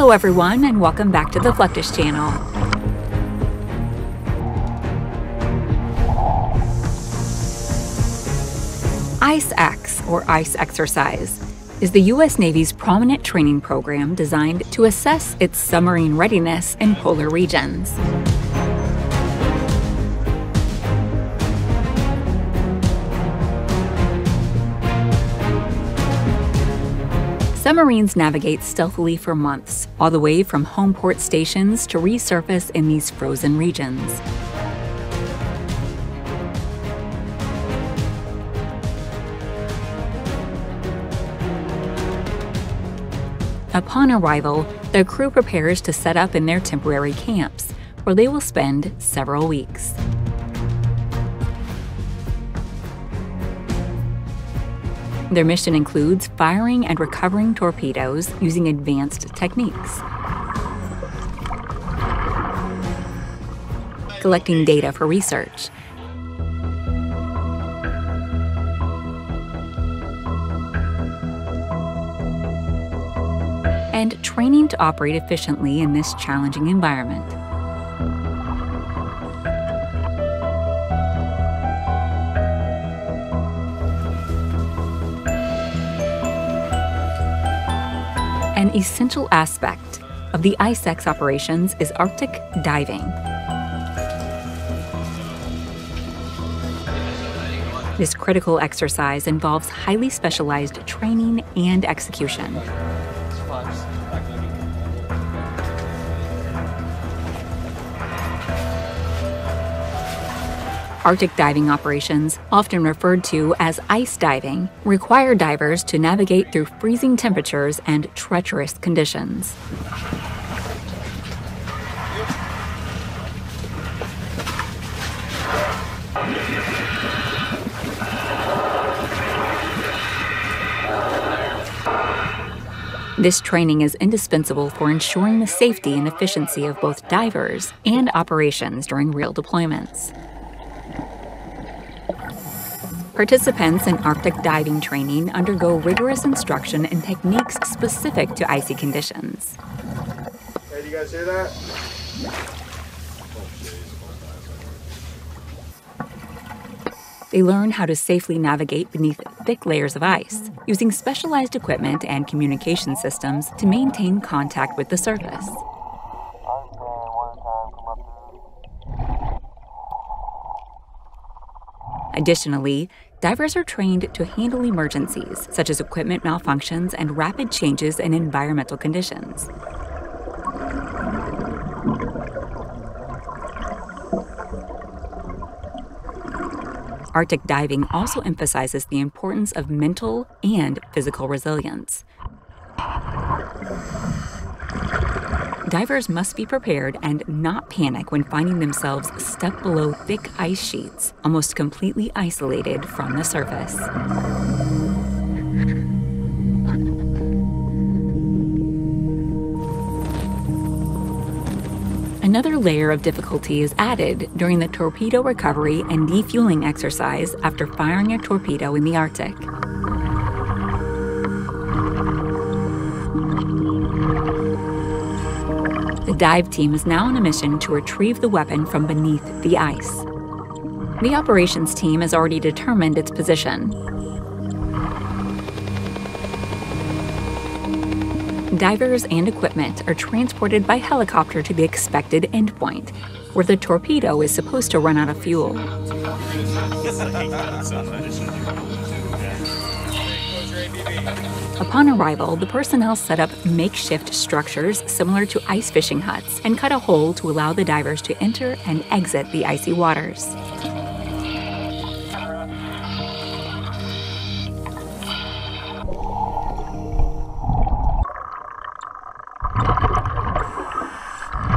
Hello everyone, and welcome back to the Fluctus Channel. ICEX, or Ice Exercise, is the U.S. Navy's prominent training program designed to assess its submarine readiness in polar regions. Submarines navigate stealthily for months, all the way from home port stations to resurface in these frozen regions. Upon arrival, the crew prepares to set up in their temporary camps, where they will spend several weeks. Their mission includes firing and recovering torpedoes using advanced techniques, collecting data for research, and training to operate efficiently in this challenging environment. An essential aspect of the ICEX operations is Arctic diving. This critical exercise involves highly specialized training and execution. Arctic diving operations, often referred to as ice diving, require divers to navigate through freezing temperatures and treacherous conditions. This training is indispensable for ensuring the safety and efficiency of both divers and operations during real deployments. Participants in Arctic diving training undergo rigorous instruction in techniques specific to icy conditions. Hey, do you guys hear that? They learn how to safely navigate beneath thick layers of ice, using specialized equipment and communication systems to maintain contact with the surface. Additionally, divers are trained to handle emergencies, such as equipment malfunctions and rapid changes in environmental conditions. Arctic diving also emphasizes the importance of mental and physical resilience. Divers must be prepared and not panic when finding themselves stuck below thick ice sheets, almost completely isolated from the surface. Another layer of difficulty is added during the torpedo recovery and defueling exercise after firing a torpedo in the Arctic. The dive team is now on a mission to retrieve the weapon from beneath the ice. The operations team has already determined its position. Divers and equipment are transported by helicopter to the expected endpoint, where the torpedo is supposed to run out of fuel. Upon arrival, the personnel set up makeshift structures similar to ice fishing huts and cut a hole to allow the divers to enter and exit the icy waters.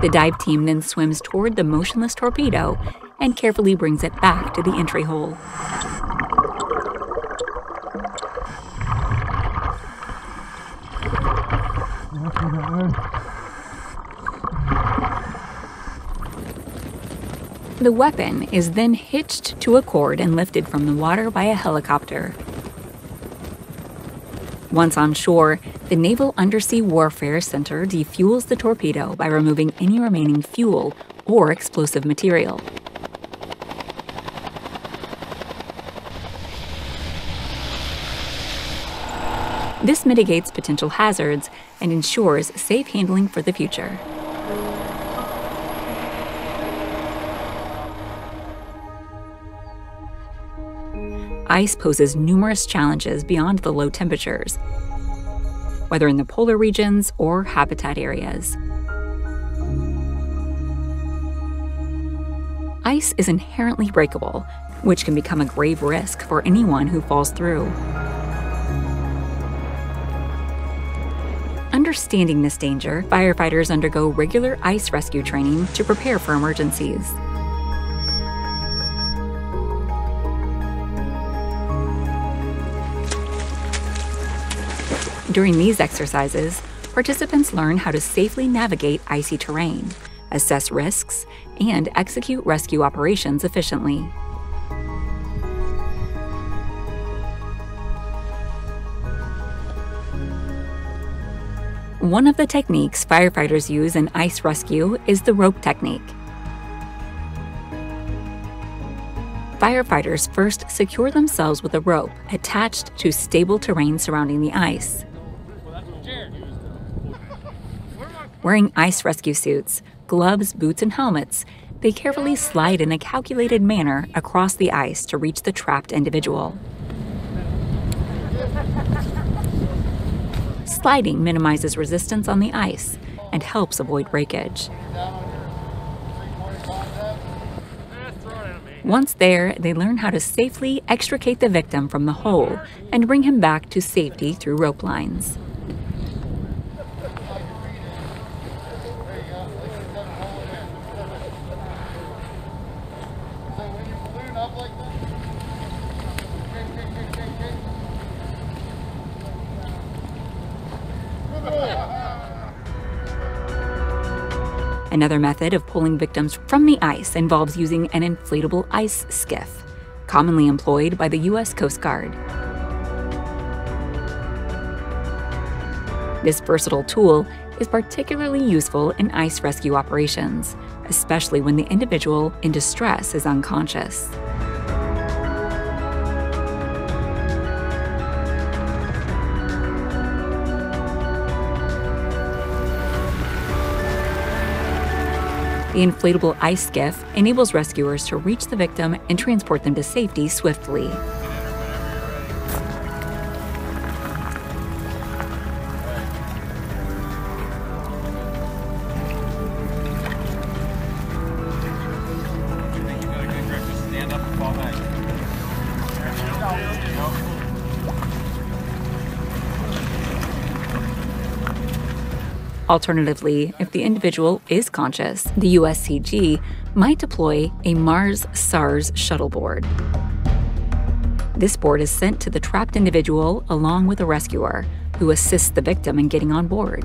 The dive team then swims toward the motionless torpedo and carefully brings it back to the entry hole. The weapon is then hitched to a cord and lifted from the water by a helicopter. Once on shore, the Naval Undersea Warfare Center defuels the torpedo by removing any remaining fuel or explosive material. This mitigates potential hazards and ensures safe handling for the future. Ice poses numerous challenges beyond the low temperatures, whether in the polar regions or habitat areas. Ice is inherently breakable, which can become a grave risk for anyone who falls through. Understanding this danger, firefighters undergo regular ice rescue training to prepare for emergencies. During these exercises, participants learn how to safely navigate icy terrain, assess risks, and execute rescue operations efficiently. One of the techniques firefighters use in ice rescue is the rope technique. Firefighters first secure themselves with a rope attached to stable terrain surrounding the ice. Wearing ice rescue suits, gloves, boots, and helmets, they carefully slide in a calculated manner across the ice to reach the trapped individual. Sliding minimizes resistance on the ice and helps avoid breakage. Once there, they learn how to safely extricate the victim from the hole and bring him back to safety through rope lines. Another method of pulling victims from the ice involves using an inflatable ice skiff, commonly employed by the U.S. Coast Guard. This versatile tool is particularly useful in ice rescue operations, especially when the individual in distress is unconscious. The inflatable ice skiff enables rescuers to reach the victim and transport them to safety swiftly. Alternatively, if the individual is conscious, the USCG might deploy a Mars SARS shuttle board. This board is sent to the trapped individual along with a rescuer, who assists the victim in getting on board.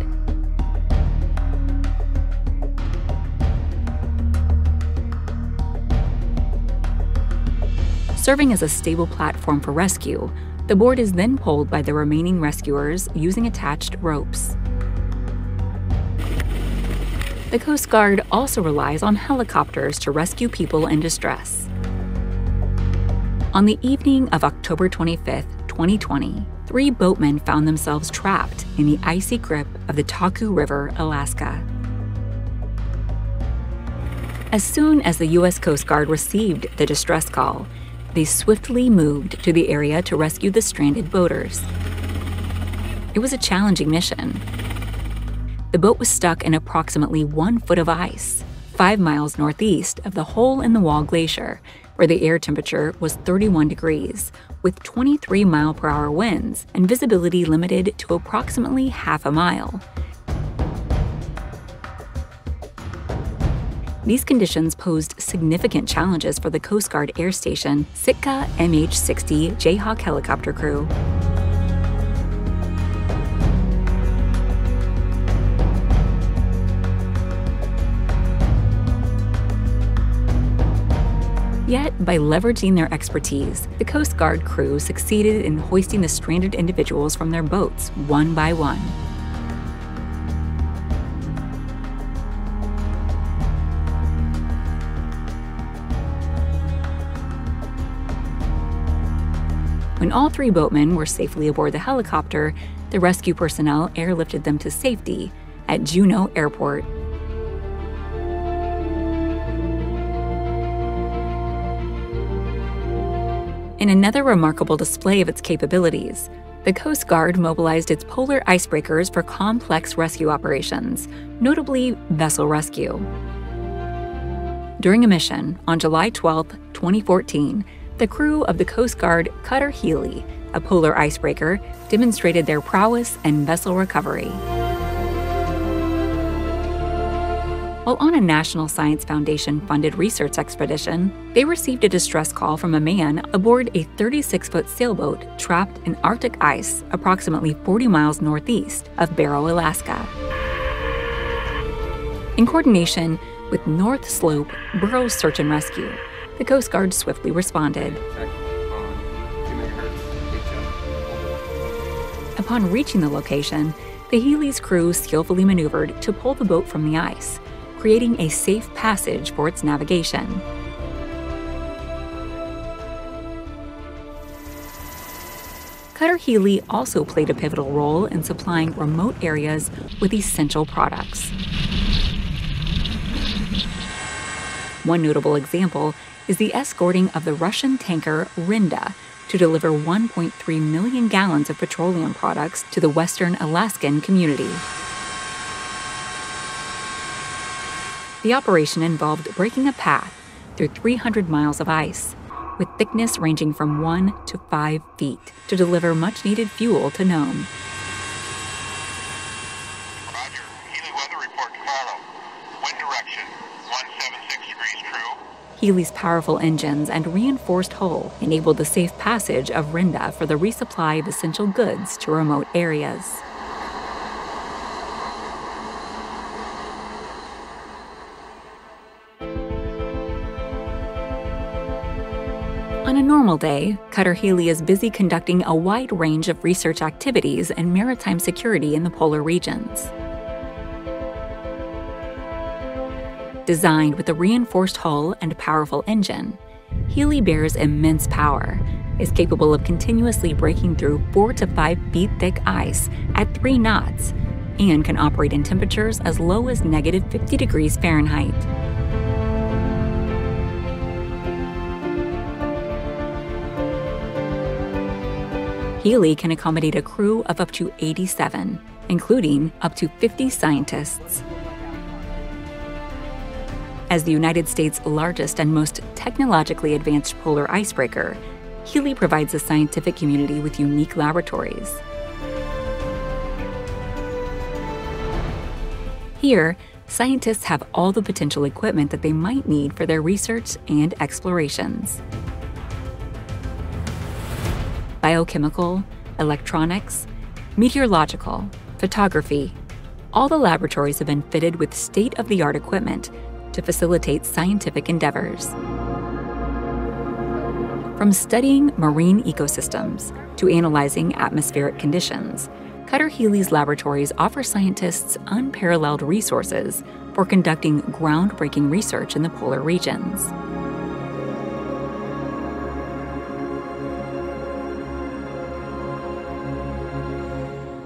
Serving as a stable platform for rescue, the board is then pulled by the remaining rescuers using attached ropes. The Coast Guard also relies on helicopters to rescue people in distress. On the evening of October 25, 2020, 3 boatmen found themselves trapped in the icy grip of the Taku River, Alaska. As soon as the U.S. Coast Guard received the distress call, they swiftly moved to the area to rescue the stranded boaters. It was a challenging mission. The boat was stuck in approximately 1 foot of ice, 5 miles northeast of the Hole in the Wall Glacier, where the air temperature was 31 degrees, with 23-mile-per-hour winds and visibility limited to approximately half a mile. These conditions posed significant challenges for the Coast Guard Air Station Sitka MH-60 Jayhawk helicopter crew. Yet, by leveraging their expertise, the Coast Guard crew succeeded in hoisting the stranded individuals from their boats one by one. When all three boatmen were safely aboard the helicopter, the rescue personnel airlifted them to safety at Juneau Airport. In another remarkable display of its capabilities, the Coast Guard mobilized its polar icebreakers for complex rescue operations, notably vessel rescue. During a mission on July 12, 2014, the crew of the Coast Guard Cutter Healy, a polar icebreaker, demonstrated their prowess and vessel recovery. While on a National Science Foundation-funded research expedition, they received a distress call from a man aboard a 36-foot sailboat trapped in Arctic ice approximately 40 miles northeast of Barrow, Alaska. In coordination with North Slope Burroughs Search and Rescue, the Coast Guard swiftly responded. Upon reaching the location, the Healy's crew skillfully maneuvered to pull the boat from the ice, creating a safe passage for its navigation. Cutter Healy also played a pivotal role in supplying remote areas with essential products. One notable example is the escorting of the Russian tanker Rinda to deliver 1.3 million gallons of petroleum products to the Western Alaskan community. The operation involved breaking a path through 300 miles of ice, with thickness ranging from 1 to 5 feet, to deliver much-needed fuel to Nome. Roger. Healy weather report tomorrow. Wind direction, 176 degrees true. Healy's powerful engines and reinforced hull enabled the safe passage of Rinda for the resupply of essential goods to remote areas. On a normal day, Cutter Healy is busy conducting a wide range of research activities in maritime security in the polar regions. Designed with a reinforced hull and powerful engine, Healy bears immense power, is capable of continuously breaking through 4 to 5 feet thick ice at 3 knots, and can operate in temperatures as low as -50 degrees Fahrenheit. Healy can accommodate a crew of up to 87, including up to 50 scientists. As the United States' largest and most technologically advanced polar icebreaker, Healy provides the scientific community with unique laboratories. Here, scientists have all the potential equipment that they might need for their research and explorations: biochemical, electronics, meteorological, photography. All the laboratories have been fitted with state-of-the-art equipment to facilitate scientific endeavors. From studying marine ecosystems to analyzing atmospheric conditions, Cutter Healy's laboratories offer scientists unparalleled resources for conducting groundbreaking research in the polar regions.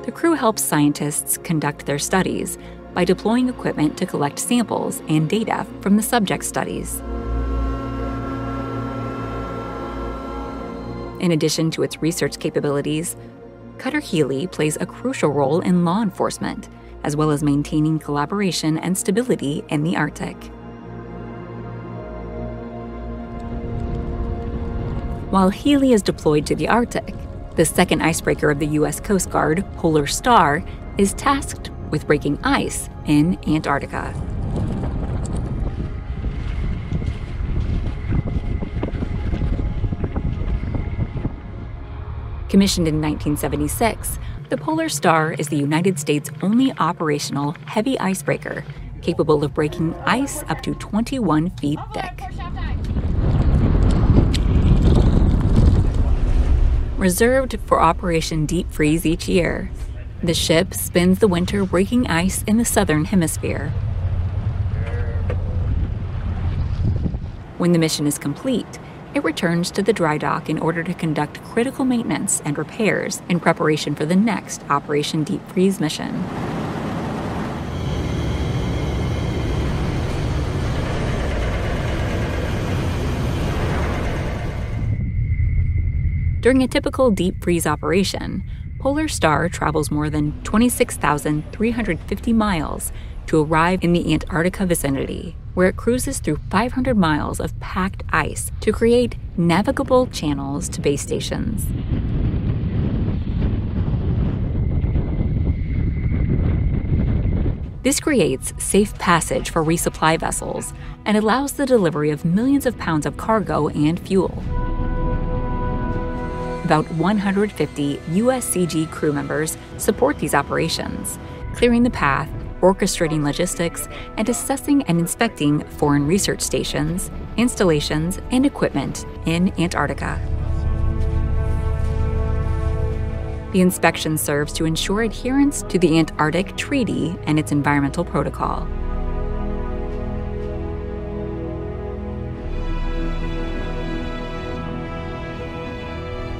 The crew helps scientists conduct their studies by deploying equipment to collect samples and data from the subject studies. In addition to its research capabilities, Cutter Healy plays a crucial role in law enforcement, as well as maintaining collaboration and stability in the Arctic. While Healy is deployed to the Arctic, the second icebreaker of the U.S. Coast Guard, Polar Star, is tasked with breaking ice in Antarctica. Commissioned in 1976, the Polar Star is the United States' only operational heavy icebreaker capable of breaking ice up to 21 feet thick. reserved for Operation Deep Freeze each year. The ship spends the winter breaking ice in the southern hemisphere. When the mission is complete, it returns to the dry dock in order to conduct critical maintenance and repairs in preparation for the next Operation Deep Freeze mission. During a typical deep freeze operation, Polar Star travels more than 26,350 miles to arrive in the Antarctica vicinity, where it cruises through 500 miles of packed ice to create navigable channels to base stations. This creates safe passage for resupply vessels and allows the delivery of millions of pounds of cargo and fuel. About 150 USCG crew members support these operations, clearing the path, orchestrating logistics, and assessing and inspecting foreign research stations, installations, and equipment in Antarctica. The inspection serves to ensure adherence to the Antarctic Treaty and its environmental protocol.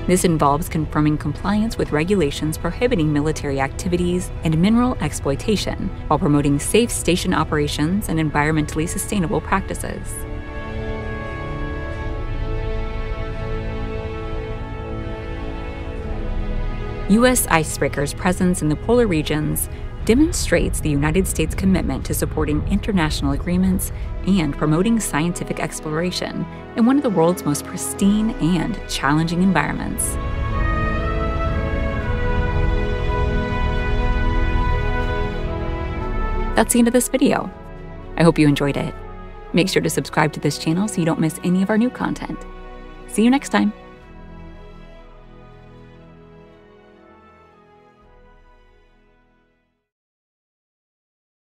This involves confirming compliance with regulations prohibiting military activities and mineral exploitation, while promoting safe station operations and environmentally sustainable practices. U.S. icebreakers' presence in the polar regions demonstrates the United States' commitment to supporting international agreements and promoting scientific exploration in one of the world's most pristine and challenging environments. That's the end of this video. I hope you enjoyed it. Make sure to subscribe to this channel so you don't miss any of our new content. See you next time.